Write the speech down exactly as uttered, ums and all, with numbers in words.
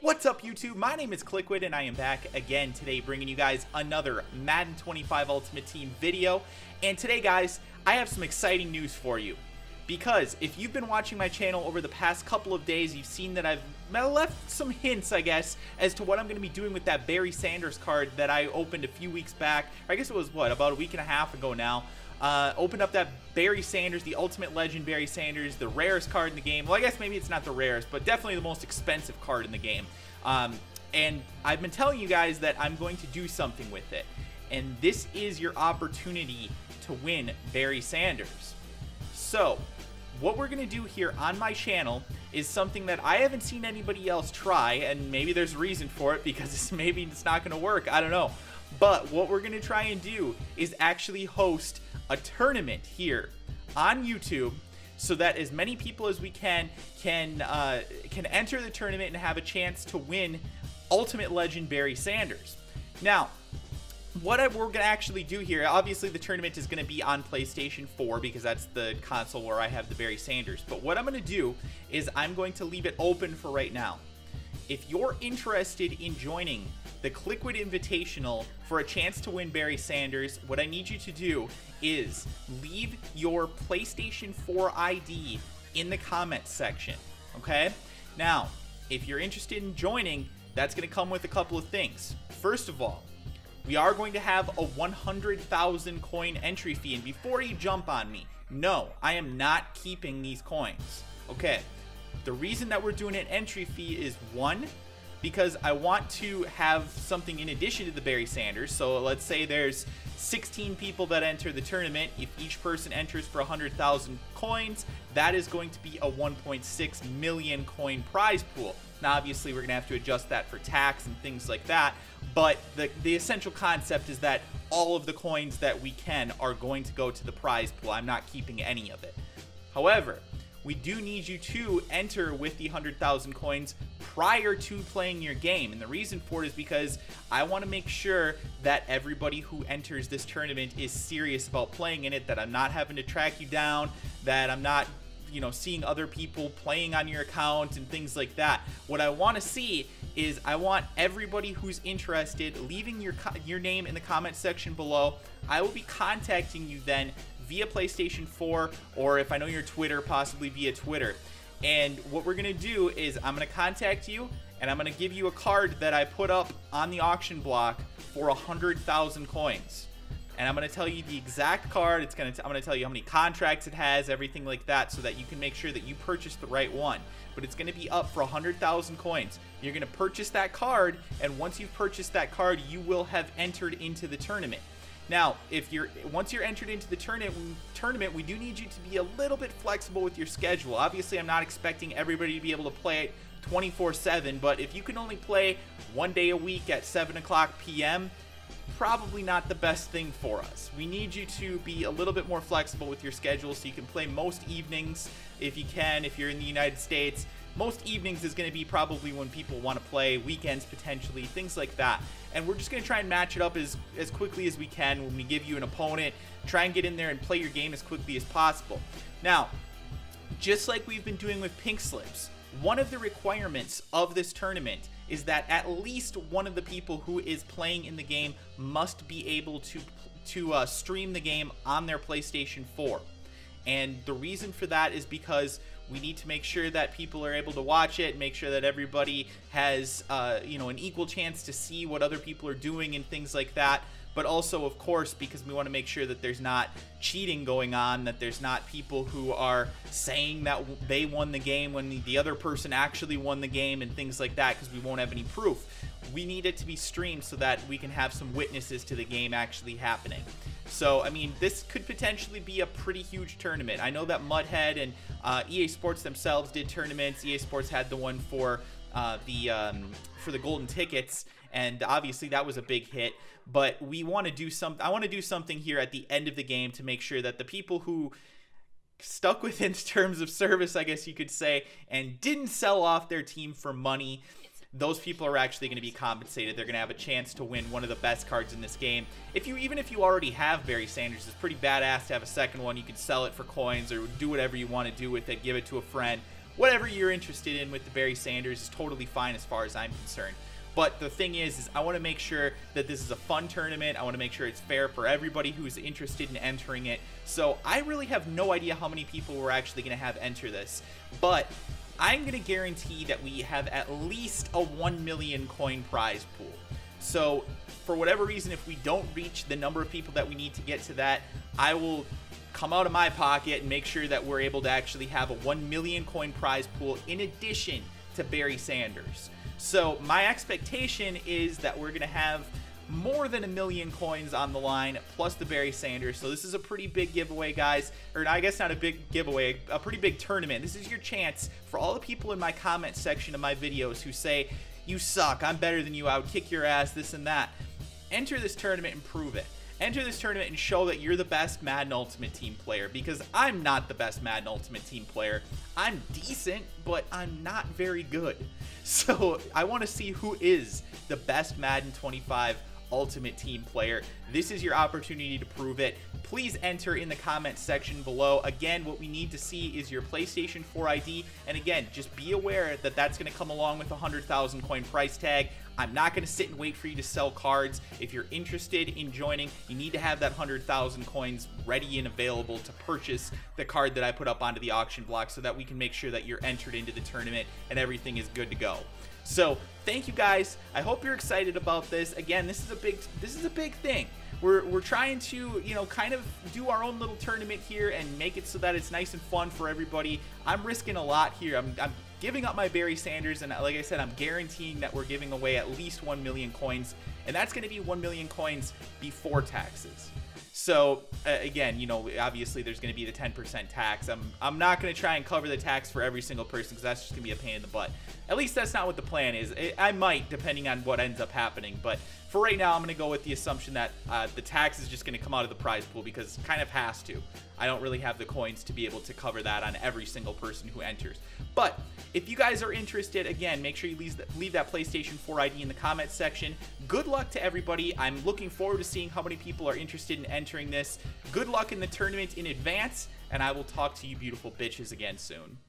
What's up YouTube? My name is Kliquid and I am back again today bringing you guys another Madden twenty-five Ultimate Team video. And today guys, I have some exciting news for you. Because if you've been watching my channel over the past couple of days, you've seen that I've left some hints, I guess, as to what I'm going to be doing with that Barry Sanders card that I opened a few weeks back. I guess it was, what, about a week and a half ago now. Uh, opened up that Barry Sanders, the Ultimate Legend Barry Sanders, the rarest card in the game. Well, I guess maybe it's not the rarest, but definitely the most expensive card in the game. Um, and I've been telling you guys that I'm going to do something with it. And this is your opportunity to win Barry Sanders. So, what we're going to do here on my channel is something that I haven't seen anybody else try, and maybe there's a reason for it because it's, maybe it's not going to work. I don't know. But what we're going to try and do is actually host a tournament here on YouTube so that as many people as we can can uh, can enter the tournament and have a chance to win Ultimate Legend Barry Sanders. Now, what I, we're going to actually do here, obviously the tournament is going to be on PlayStation four because that's the console where I have the Barry Sanders. But what I'm going to do is I'm going to leave it open for right now. If you're interested in joining the Kliquid Invitational for a chance to win Barry Sanders, what I need you to do is leave your PlayStation four I D in the comments section, okay? Now, if you're interested in joining, that's going to come with a couple of things. First of all, we are going to have a one hundred thousand coin entry fee, and before you jump on me, no, I am not keeping these coins, okay? The reason that we're doing an entry fee is, one, because I want to have something in addition to the Barry Sanders. So let's say there's sixteen people that enter the tournament. If each person enters for one hundred thousand coins, that is going to be a one point six million coin prize pool. Now, obviously, we're going to have to adjust that for tax and things like that. But the, the essential concept is that all of the coins that we can are going to go to the prize pool. I'm not keeping any of it. However, we do need you to enter with the one hundred thousand coins prior to playing your game. And the reason for it is because I want to make sure that everybody who enters this tournament is serious about playing in it, that I'm not having to track you down, that I'm not, you know, seeing other people playing on your account and things like that. What I want to see is I want everybody who's interested leaving your, your name in the comment section below. I will be contacting you then via PlayStation four, or if I know your Twitter, possibly via Twitter. And what we're going to do is I'm going to contact you and I'm going to give you a card that I put up on the auction block for one hundred thousand coins. And I'm going to tell you the exact card. It's going to, I'm going to tell you how many contracts it has, everything like that, so that you can make sure that you purchase the right one. But it's going to be up for one hundred thousand coins. You're going to purchase that card, and once you've purchased that card, you will have entered into the tournament. Now, if you're once you're entered into the tournament, we do need you to be a little bit flexible with your schedule. Obviously, I'm not expecting everybody to be able to play twenty-four seven, but if you can only play one day a week at seven o'clock p m, probably not the best thing for us. We need you to be a little bit more flexible with your schedule so you can play most evenings if you can, if you're in the United States. Most evenings is going to be probably when people want to play, weekends potentially, things like that. And we're just going to try and match it up as, as quickly as we can when we give you an opponent. Try and get in there and play your game as quickly as possible. Now, just like we've been doing with Pink Slips, one of the requirements of this tournament is that at least one of the people who is playing in the game must be able to, to uh, stream the game on their PlayStation four. And the reason for that is because we need to make sure that people are able to watch it, make sure that everybody has, uh, you know, an equal chance to see what other people are doing and things like that. But also, of course, because we want to make sure that there's not cheating going on, that there's not people who are saying that they won the game when the other person actually won the game and things like that, because we won't have any proof. We need it to be streamed so that we can have some witnesses to the game actually happening. So, I mean, this could potentially be a pretty huge tournament. I know that Mutthead and uh, E A Sports themselves did tournaments. E A Sports had the one for uh, the um, for the golden tickets, and obviously that was a big hit. But we want to do some. I want to do something here at the end of the game to make sure that the people who stuck within terms of service, I guess you could say, and didn't sell off their team for money, those people are actually going to be compensated. They're going to have a chance to win one of the best cards in this game. If you, even if you already have Barry Sanders, it's pretty badass to have a second one. You can sell it for coins or do whatever you want to do with it, give it to a friend, whatever you're interested in with the Barry Sanders is totally fine as far as I'm concerned. But the thing is, is I want to make sure that this is a fun tournament. I want to make sure it's fair for everybody who's interested in entering it. So I really have no idea how many people we're actually going to have enter this. But I'm going to guarantee that we have at least a one million coin prize pool. So for whatever reason, if we don't reach the number of people that we need to get to that, I will come out of my pocket and make sure that we're able to actually have a one million coin prize pool in addition to Barry Sanders. So my expectation is that we're going to have more than a million coins on the line plus the Barry Sanders. So this is a pretty big giveaway, guys. Or I guess not a big giveaway, a pretty big tournament. This is your chance for all the people in my comment section of my videos who say, "You suck, I'm better than you, I would kick your ass, this and that." Enter this tournament and prove it. Enter this tournament and show that you're the best Madden Ultimate Team player, because I'm not the best Madden Ultimate Team player. I'm decent, but I'm not very good. So I want to see who is the best Madden twenty-five Ultimate Team player. This is your opportunity to prove it. Please enter in the comment section below. Again, what we need to see is your PlayStation four I D. And again, just be aware that that's going to come along with a one hundred thousand coin price tag. I'm not going to sit and wait for you to sell cards. If you're interested in joining, you need to have that one hundred thousand coins ready and available to purchase the card that I put up onto the auction block so that we can make sure that you're entered into the tournament and everything is good to go. So thank you guys. I hope you're excited about this. Again, this is a big, this is a big thing. We're, we're trying to, you know, kind of do our own little tournament here and make it so that it's nice and fun for everybody. I'm risking a lot here. I'm, I'm giving up my Barry Sanders, and like I said, I'm guaranteeing that we're giving away at least one million coins, and that's going to be one million coins before taxes. So uh, again, you know, obviously there's going to be the ten percent tax. I'm, I'm not going to try and cover the tax for every single person because that's just going to be a pain in the butt. At least that's not what the plan is. It, I might, depending on what ends up happening. But for right now, I'm going to go with the assumption that uh, the tax is just going to come out of the prize pool because it kind of has to. I don't really have the coins to be able to cover that on every single person who enters. But if you guys are interested, again, make sure you leave, the, leave that PlayStation four I D in the comments section. Good luck to everybody. I'm looking forward to seeing how many people are interested in entering this. Good luck in the tournament in advance, and I will talk to you beautiful bitches again soon.